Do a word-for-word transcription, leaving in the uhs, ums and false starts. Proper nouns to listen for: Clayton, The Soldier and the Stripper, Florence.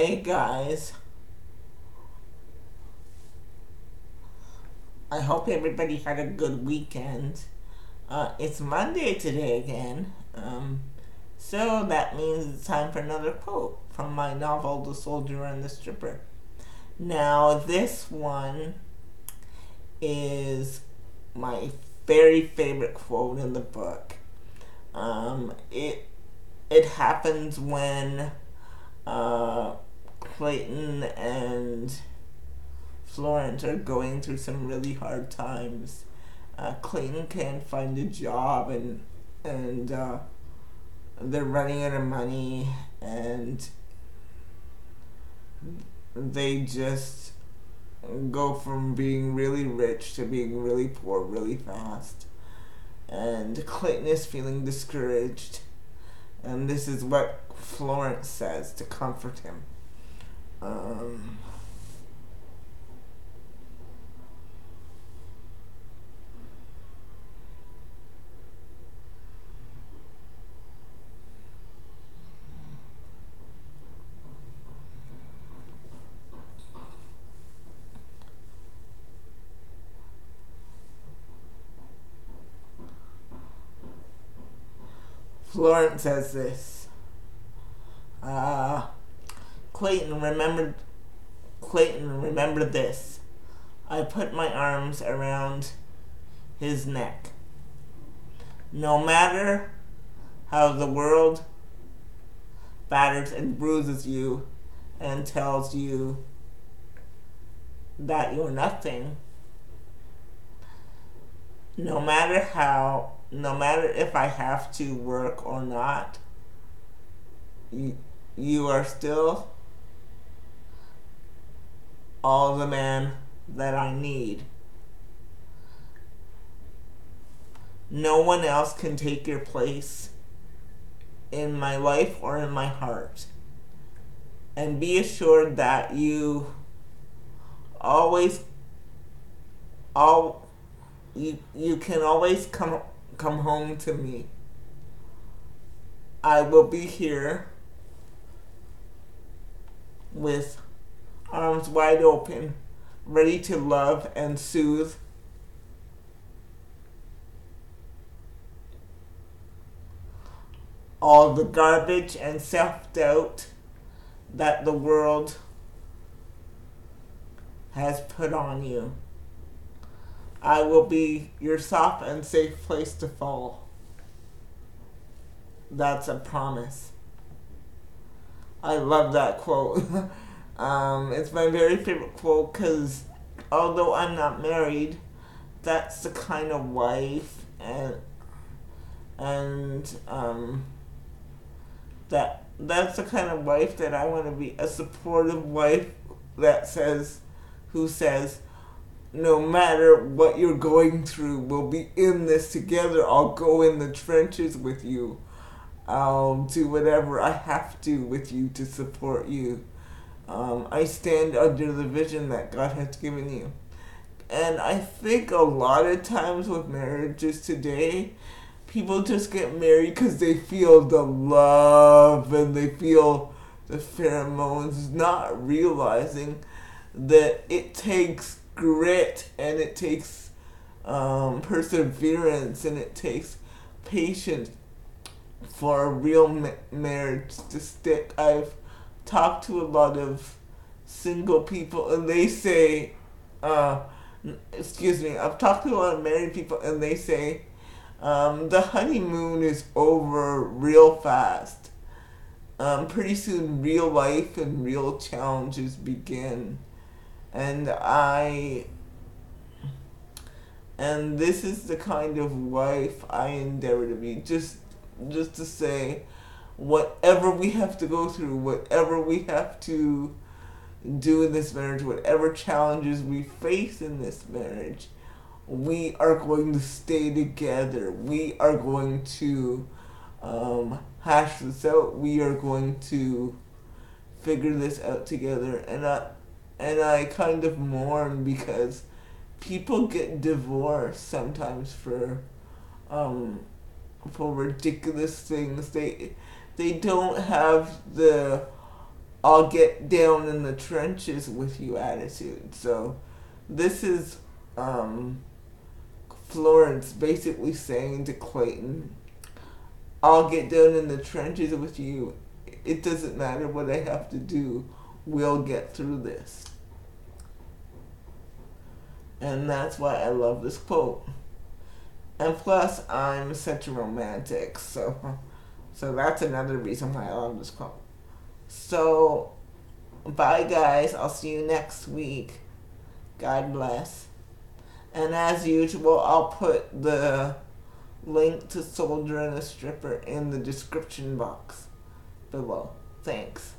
Hey guys, I hope everybody had a good weekend. Uh, it's Monday today again, um, so that means it's time for another quote from my novel, The Soldier and the Stripper. Now this one is my very favorite quote in the book. Um, it, it happens when Uh, Clayton and Florence are going through some really hard times. Uh, Clayton can't find a job and and uh, they're running out of money, and they just go from being really rich to being really poor really fast. And Clayton is feeling discouraged, and this is what Florence says to comfort him. Um, Florence says this. Uh, Clayton remembered, Clayton remembered this. I put my arms around his neck. No matter how the world batters and bruises you and tells you that you're nothing, no matter how, no matter if I have to work or not, you, You are still all the man that I need. No one else can take your place in my life or in my heart. And be assured that you always, all, you, you can always come, come home to me. I will be here with arms wide open, ready to love and soothe all the garbage and self-doubt that the world has put on you. I will be your soft and safe place to fall. That's a promise. I love that quote. um, it's my very favorite quote because although I'm not married, that's the kind of wife and and um, that that's the kind of wife that I want to be. A supportive wife that says, who says, no matter what you're going through, we'll be in this together. I'll go in the trenches with you. I'll do whatever I have to with you to support you. Um, I stand under the vision that God has given you. And I think a lot of times with marriages today, people just get married because they feel the love and they feel the pheromones, not realizing that it takes grit and it takes um, perseverance and it takes patience for a real ma- marriage to stick. I've talked to a lot of single people and they say, uh, excuse me, I've talked to a lot of married people and they say, um, the honeymoon is over real fast. Um, pretty soon real life and real challenges begin. And I, and this is the kind of wife I endeavor to be. Just Just to say, whatever we have to go through, whatever we have to do in this marriage, whatever challenges we face in this marriage, we are going to stay together. We are going to um, hash this out. We are going to figure this out together. And I, and I kind of mourn because people get divorced sometimes for... Um, for ridiculous things. They they don't have the I'll get down in the trenches with you attitude. So this is um, Florence basically saying to Clayton, I'll get down in the trenches with you. It doesn't matter what I have to do. We'll get through this. And that's why I love this quote. And plus, I'm such a romantic, so so that's another reason why I love this quote. So, bye guys. I'll see you next week. God bless. And as usual, I'll put the link to Soldier and the Stripper in the description box below. Thanks.